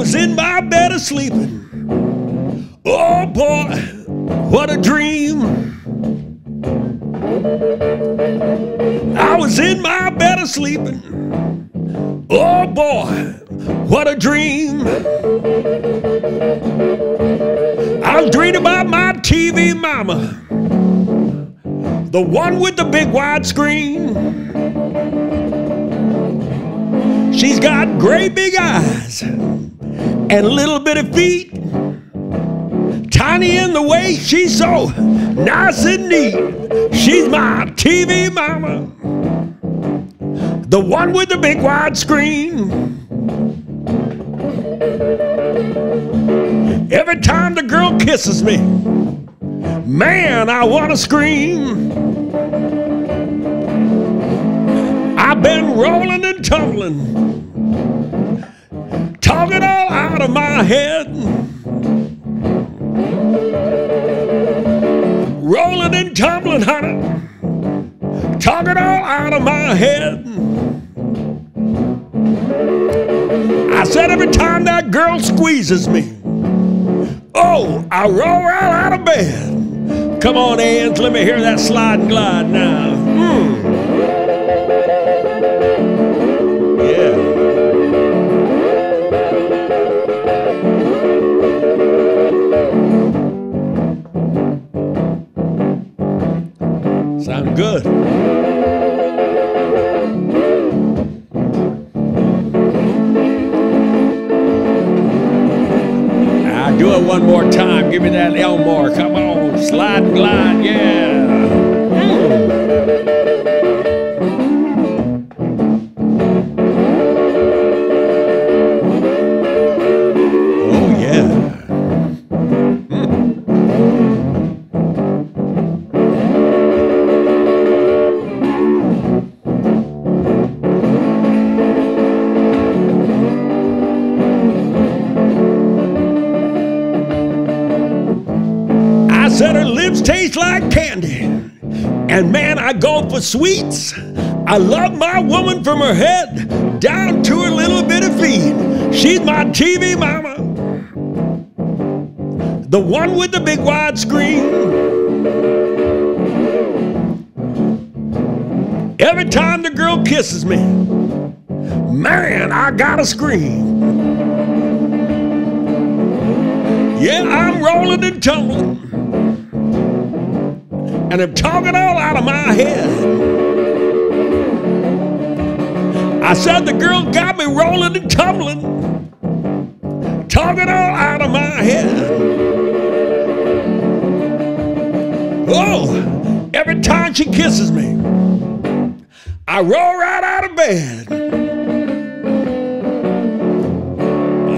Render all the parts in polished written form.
was in my bed a-sleeping. Oh boy, what a dream. I was in my bed a-sleeping. Oh boy, what a dream. I was dreaming about my TV mama, the one with the big wide screen. She's got great big eyes and little bitty feet, tiny in the way, she's so nice and neat. She's my TV mama, the one with the big wide screen. Every time the girl kisses me, man, I wanna scream. I've been rolling and tumbling, talking all out of my head, rolling and tumbling, honey, talking all out of my head. I said every time that girl squeezes me, oh, I roll right out of bed. Come on, Ans, let me hear that slide and glide now. Yeah. Sound good. Now, do it one more time. Give me that Elmore. Come on. Slide and glide, yeah. Oh, yeah. Said her lips taste like candy, and man, I go for sweets. I love my woman from her head down to her little bit of feet. She's my TV mama, the one with the big wide screen. Every time the girl kisses me, man, I gotta scream. Yeah, I'm rolling and tumbling, and I'm talking all out of my head. I said the girl got me rolling and tumbling, talking all out of my head. Oh, every time she kisses me, I roll right out of bed.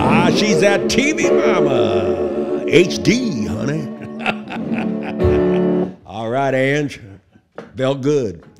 Ah, she's that TV mama, HD, honey. All right, Ange, felt good.